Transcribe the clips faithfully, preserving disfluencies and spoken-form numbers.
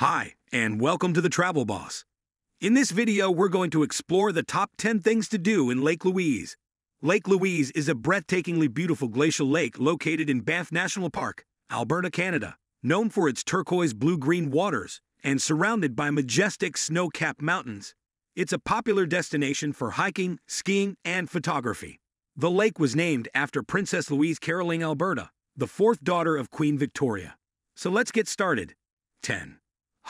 Hi, and welcome to The Travel Boss. In this video, we're going to explore the top ten things to do in Lake Louise. Lake Louise is a breathtakingly beautiful glacial lake located in Banff National Park, Alberta, Canada, known for its turquoise blue-green waters and surrounded by majestic snow-capped mountains. It's a popular destination for hiking, skiing, and photography. The lake was named after Princess Louise Caroline Alberta, the fourth daughter of Queen Victoria. So let's get started. ten.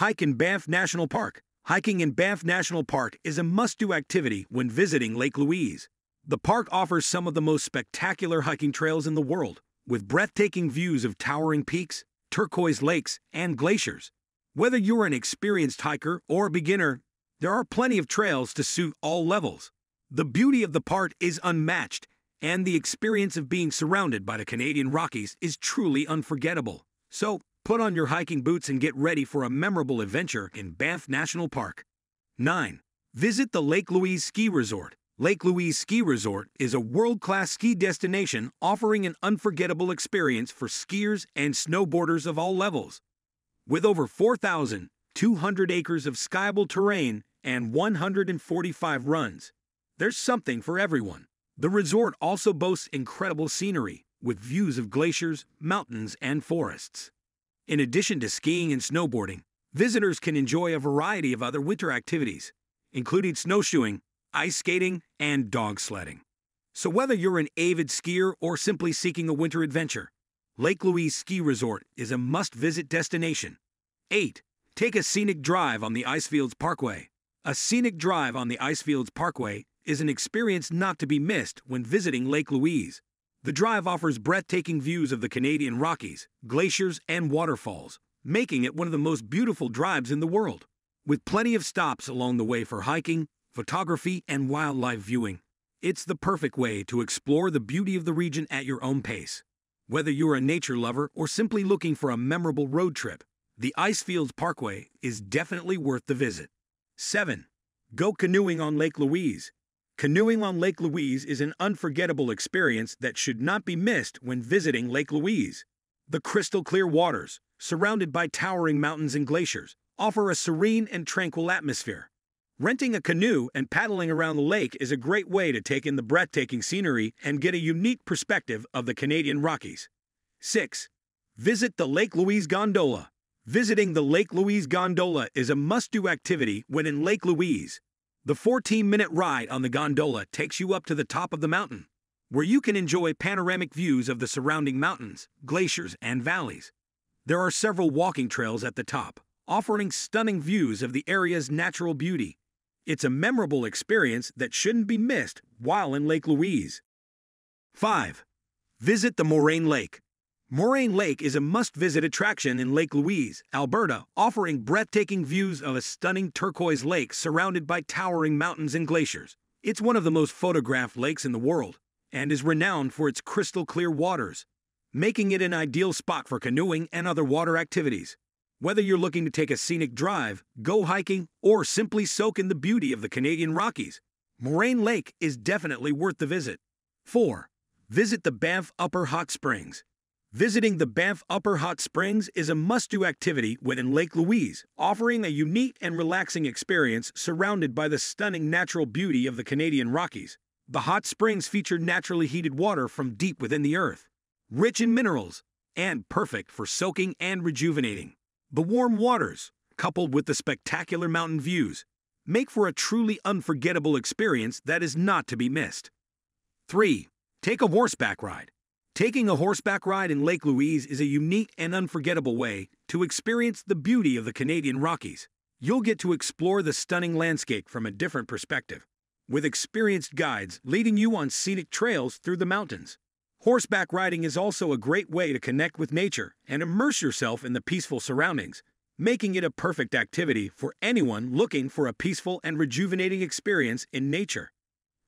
Hike in Banff National Park. Hiking in Banff National Park is a must-do activity when visiting Lake Louise. The park offers some of the most spectacular hiking trails in the world, with breathtaking views of towering peaks, turquoise lakes, and glaciers. Whether you're an experienced hiker or a beginner, there are plenty of trails to suit all levels. The beauty of the park is unmatched, and the experience of being surrounded by the Canadian Rockies is truly unforgettable. So, put on your hiking boots and get ready for a memorable adventure in Banff National Park. nine. Visit the Lake Louise Ski Resort. Lake Louise Ski Resort is a world-class ski destination offering an unforgettable experience for skiers and snowboarders of all levels. With over four thousand two hundred acres of skiable terrain and one hundred forty-five runs, there's something for everyone. The resort also boasts incredible scenery, with views of glaciers, mountains, and forests. In addition to skiing and snowboarding, visitors can enjoy a variety of other winter activities, including snowshoeing, ice skating, and dog sledding. So whether you're an avid skier or simply seeking a winter adventure, Lake Louise Ski Resort is a must-visit destination. eight. Take a scenic drive on the Icefields Parkway. A scenic drive on the Icefields Parkway is an experience not to be missed when visiting Lake Louise. The drive offers breathtaking views of the Canadian Rockies, glaciers, and waterfalls, making it one of the most beautiful drives in the world. With plenty of stops along the way for hiking, photography, and wildlife viewing, it's the perfect way to explore the beauty of the region at your own pace. Whether you're a nature lover or simply looking for a memorable road trip, the Icefields Parkway is definitely worth the visit. seven. Go canoeing on Lake Louise. Canoeing on Lake Louise is an unforgettable experience that should not be missed when visiting Lake Louise. The crystal-clear waters, surrounded by towering mountains and glaciers, offer a serene and tranquil atmosphere. Renting a canoe and paddling around the lake is a great way to take in the breathtaking scenery and get a unique perspective of the Canadian Rockies. six. Visit the Lake Louise Gondola. Visiting the Lake Louise Gondola is a must-do activity when in Lake Louise. The fourteen-minute ride on the gondola takes you up to the top of the mountain, where you can enjoy panoramic views of the surrounding mountains, glaciers, and valleys. There are several walking trails at the top, offering stunning views of the area's natural beauty. It's a memorable experience that shouldn't be missed while in Lake Louise. five. Visit the Moraine Lake. Moraine Lake is a must-visit attraction in Lake Louise, Alberta, offering breathtaking views of a stunning turquoise lake surrounded by towering mountains and glaciers. It's one of the most photographed lakes in the world and is renowned for its crystal-clear waters, making it an ideal spot for canoeing and other water activities. Whether you're looking to take a scenic drive, go hiking, or simply soak in the beauty of the Canadian Rockies, Moraine Lake is definitely worth the visit. four. Visit the Banff Upper Hot Springs. Visiting the Banff Upper Hot Springs is a must-do activity within Lake Louise, offering a unique and relaxing experience surrounded by the stunning natural beauty of the Canadian Rockies. The hot springs feature naturally heated water from deep within the earth, rich in minerals, and perfect for soaking and rejuvenating. The warm waters, coupled with the spectacular mountain views, make for a truly unforgettable experience that is not to be missed. three. Take a horseback ride. Taking a horseback ride in Lake Louise is a unique and unforgettable way to experience the beauty of the Canadian Rockies. You'll get to explore the stunning landscape from a different perspective, with experienced guides leading you on scenic trails through the mountains. Horseback riding is also a great way to connect with nature and immerse yourself in the peaceful surroundings, making it a perfect activity for anyone looking for a peaceful and rejuvenating experience in nature.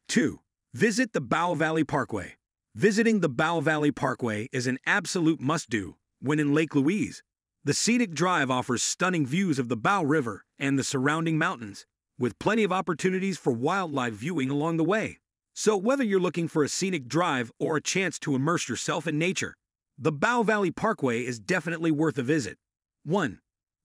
two. Visit the Bow Valley Parkway. Visiting the Bow Valley Parkway is an absolute must-do when in Lake Louise. The scenic drive offers stunning views of the Bow River and the surrounding mountains, with plenty of opportunities for wildlife viewing along the way. So whether you're looking for a scenic drive or a chance to immerse yourself in nature, the Bow Valley Parkway is definitely worth a visit. one.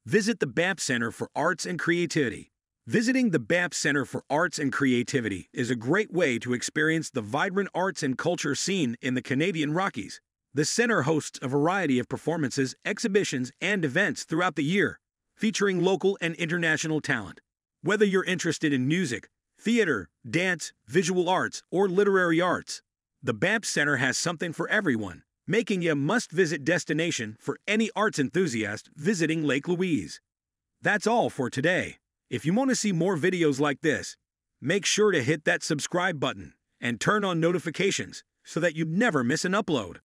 Visit the Banff Center for Arts and Creativity. Visiting the Banff Center for Arts and Creativity is a great way to experience the vibrant arts and culture scene in the Canadian Rockies. The center hosts a variety of performances, exhibitions, and events throughout the year, featuring local and international talent. Whether you're interested in music, theater, dance, visual arts, or literary arts, the Banff Center has something for everyone, making it a must-visit destination for any arts enthusiast visiting Lake Louise. That's all for today. If you want to see more videos like this, make sure to hit that subscribe button and turn on notifications so that you never miss an upload.